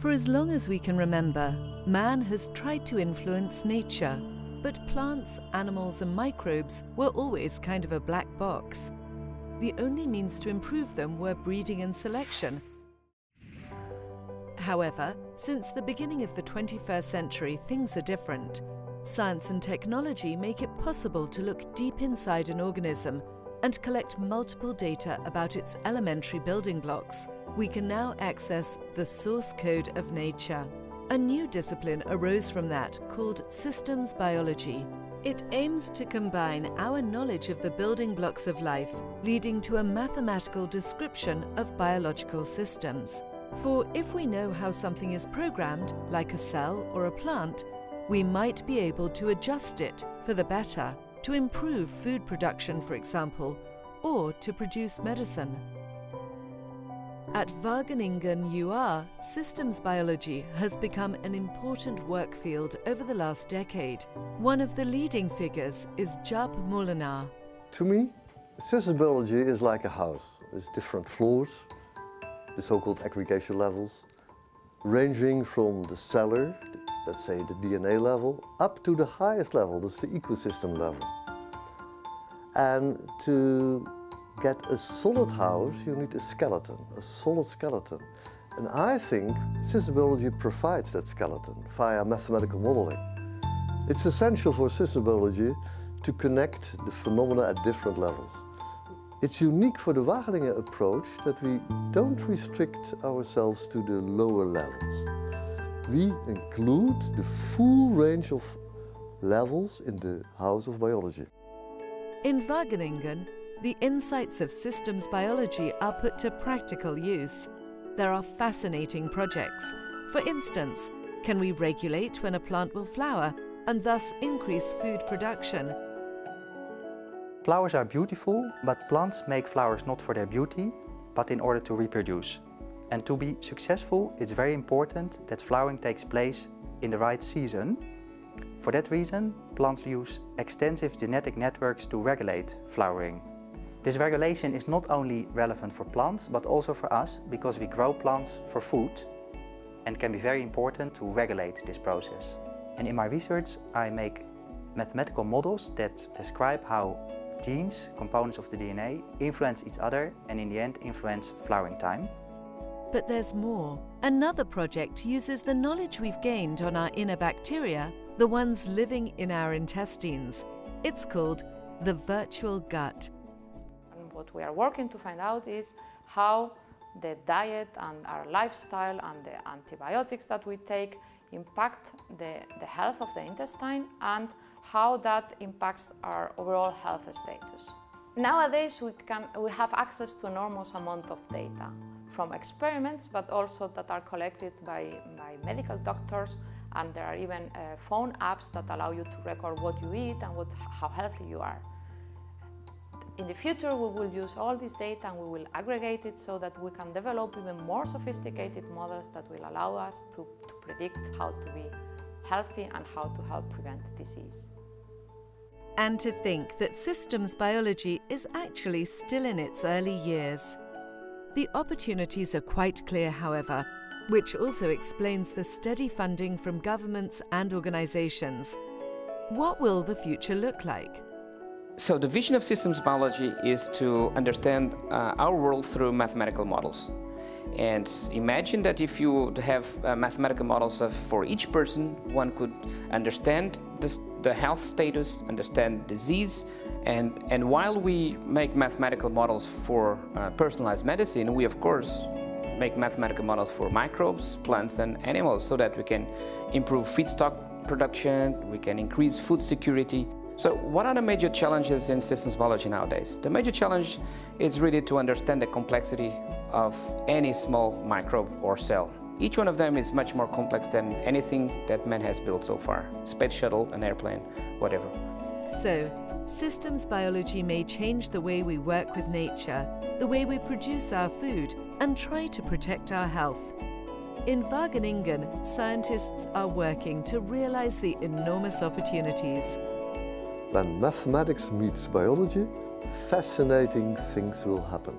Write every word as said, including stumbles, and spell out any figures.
For as long as we can remember, man has tried to influence nature, but plants, animals and microbes were always kind of a black box. The only means to improve them were breeding and selection. However, since the beginning of the twenty-first century, things are different. Science and technology make it possible to look deep inside an organism and collect multiple data about its elementary building blocks. We can now access the source code of nature. A new discipline arose from that called systems biology. It aims to combine our knowledge of the building blocks of life, leading to a mathematical description of biological systems. For if we know how something is programmed, like a cell or a plant, we might be able to adjust it for the better, to improve food production, for example, or to produce medicine. At Wageningen U R, systems biology has become an important work field over the last decade. One of the leading figures is Jaap Molenaar. To me, systems biology is like a house. There's different floors, the so-called aggregation levels, ranging from the cellar, let's say the D N A level, up to the highest level, that's the ecosystem level. And to get a solid house, you need a skeleton, a solid skeleton. And I think systems biology provides that skeleton via mathematical modeling. It's essential for systems biology to connect the phenomena at different levels. It's unique for the Wageningen approach that we don't restrict ourselves to the lower levels. We include the full range of levels in the house of biology. In Wageningen, the insights of systems biology are put to practical use. There are fascinating projects. For instance, can we regulate when a plant will flower and thus increase food production? Flowers are beautiful, but plants make flowers not for their beauty, but in order to reproduce. And to be successful, it's very important that flowering takes place in the right season. For that reason, plants use extensive genetic networks to regulate flowering. This regulation is not only relevant for plants, but also for us, because we grow plants for food and can be very important to regulate this process. And in my research, I make mathematical models that describe how genes, components of the D N A, influence each other and in the end influence flowering time. But there's more. Another project uses the knowledge we've gained on our inner bacteria, the ones living in our intestines. It's called the virtual gut. What we are working to find out is how the diet and our lifestyle and the antibiotics that we take impact the, the health of the intestine and how that impacts our overall health status. Nowadays we, can, we have access to enormous amount of data from experiments, but also that are collected by, by medical doctors, and there are even uh, phone apps that allow you to record what you eat and what, how healthy you are. In the future, we will use all this data and we will aggregate it so that we can develop even more sophisticated models that will allow us to, to predict how to be healthy and how to help prevent disease. And to think that systems biology is actually still in its early years. The opportunities are quite clear, however, which also explains the steady funding from governments and organizations. What will the future look like? So the vision of systems biology is to understand uh, our world through mathematical models. And imagine that if you have uh, mathematical models of, for each person, one could understand this, the health status, understand disease, and, and while we make mathematical models for uh, personalized medicine, we of course make mathematical models for microbes, plants and animals so that we can improve feedstock production, we can increase food security. So what are the major challenges in systems biology nowadays? The major challenge is really to understand the complexity of any small microbe or cell. Each one of them is much more complex than anything that man has built so far. Space shuttle, an airplane, whatever. So, systems biology may change the way we work with nature, the way we produce our food, and try to protect our health. In Wageningen, scientists are working to realize the enormous opportunities. When mathematics meets biology, fascinating things will happen.